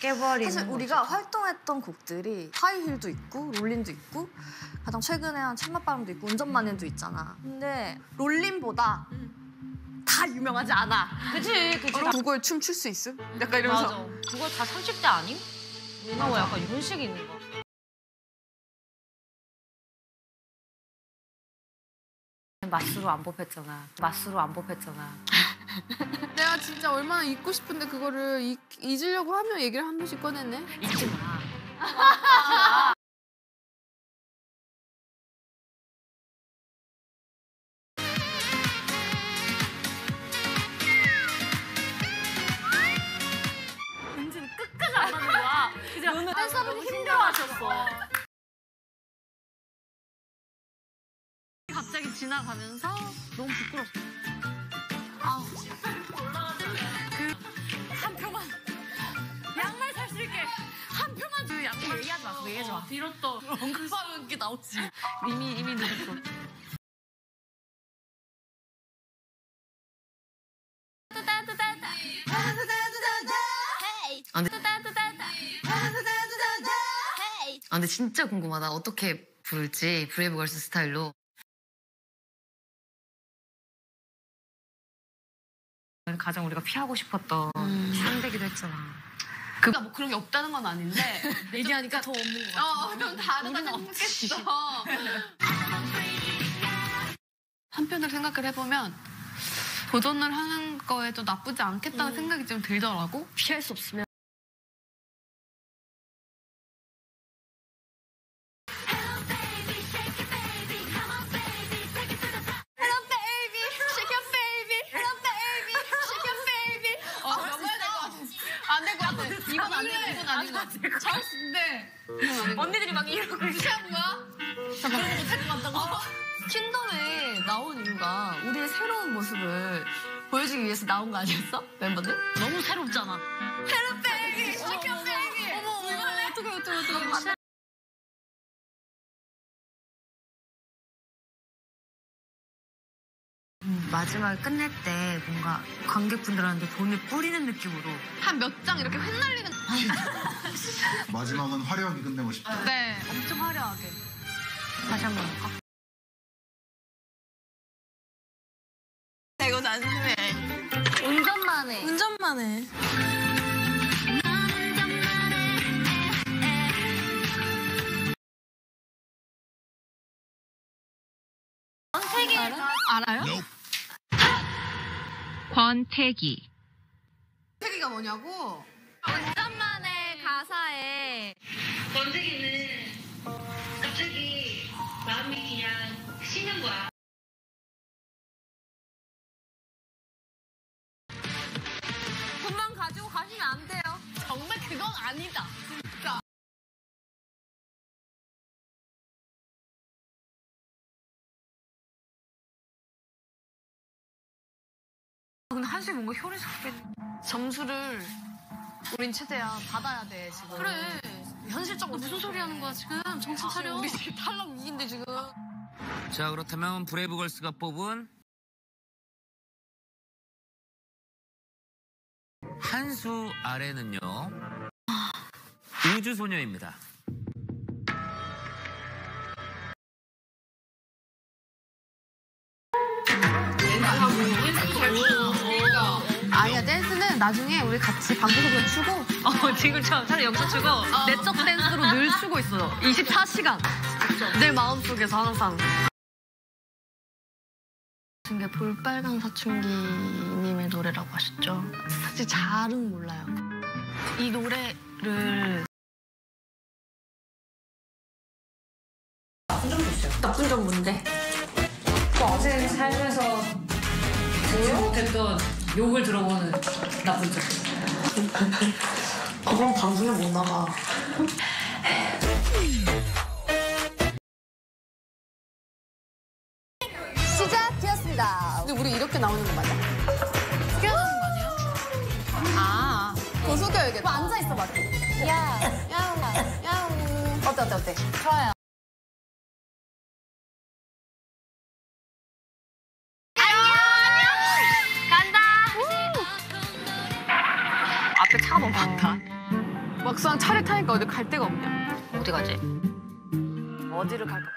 깨버리는 사실 우리가 거죠. 활동했던 곡들이 하이힐도 있고 롤린도 있고 가장 최근에 한 찬맛바람도 있고 운전마님도 있잖아. 근데 롤린보다 다 유명하지 않아. 그치, 그치. 그걸 춤출 수 있음? 약간 이러면서. 맞아. 그걸 다 30대 아님? 누나와 약간 이런 식이 있는 거. 맛으로 안 뽑혔잖아. 맛으로 안 뽑혔잖아. 내가 진짜 얼마나 잊고 싶은데 그거를 잊으려고 하면 얘기를 한 번씩 꺼내네. 잊지 마. 잊지 마. 은진이 끝까지 안 맞는 거야. 그래서 댄서분이 힘들어하셨어. 갑자기 지나가면서 너무 부끄러워. 아우. 한 표만. 양말 살 수 있게. 한 표만 줘. 양말 얘기하지 마. 얘기하지 마. 뒤로 또 언급하면 그게 나오지. 이미 늦었어. 따따따따. 따따따따. 아 근데 진짜 궁금하다. 어떻게 부를지 브레이브걸스 스타일로. 가장 우리가 피하고 싶었던 상대기도 했잖아. 그가 뭐 그런 게 없다는 건 아닌데 얘기하니까 더 없는 거 같아. 좀 다르다고 생각했어. 한편으로 생각을 해보면 도전을 하는 거에도 나쁘지 않겠다는 생각이 좀 들더라고. 피할 수 없으면. 잘했는데 언니들이 막 이러고 시합 뭐야? 그런 거 잘 맞다고? 킹덤에 나온 이유가 우리의 새로운 모습을 보여주기 위해서 나온 거 아니었어? 멤버들? 너무 새롭잖아. 새로 베이비! 시켜 베이비! 어머 이거 할래? 어떡해. 마지막에 끝낼 때 뭔가 관객분들한테 돈을 뿌리는 느낌으로 한 몇 장 이렇게 흩날리는 마지막은 화려하게 끝내고 싶다. 네, 엄청 화려하게. 다시 한번 볼까? 이거 난심해. 운전만 해. 알아요? Nope. 권태기. 권태기가 뭐냐고? 운전만의 가사에 권태기는 갑자기 마음이 그냥 쉬는 거야. 돈만 가지고 가시면 안 돼요. 정말 그건 아니다. 진짜. 근데 한식 뭔가 효리 섞인 점수를 우린 최대한 받아야 돼 지금. 그래 현실적으로. 무슨 소리 하는 거야 지금. 정신 차려. 우리 지금 탈락 위기인데 지금. 자 그렇다면 브레이브걸스가 뽑은 한 수 아래는요 우주소녀입니다. 아니야 댄스는 나중에 우리 같이 방구석으로 추고 지금처럼 차라리 여기서 추고 내적 댄스로 늘 추고 있어. 24시간 내 마음속에서 항상. 이게 볼빨간 사춘기님의 노래라고 하셨죠? 사실 잘은 몰라요. 이 노래를 나쁜 점도 있어요. 나쁜 점 뭔데? 평생 살면서 듣지 못했던 욕을 들어보는 나쁜 점. 그럼 방송에 못 나가. 시작되었습니다. 근데 우리 이렇게 나오는 거 맞아? 튀어나오는 거 아니야? 아. 숙여야겠다. 앉아있어 봐. 야옹. 어때. 좋아요. 안녕. 간다. 앞에 차가 너무 많다. 막상 차를 타니까 어디 갈 데가 없냐. 어디 가지? 어디를 갈까?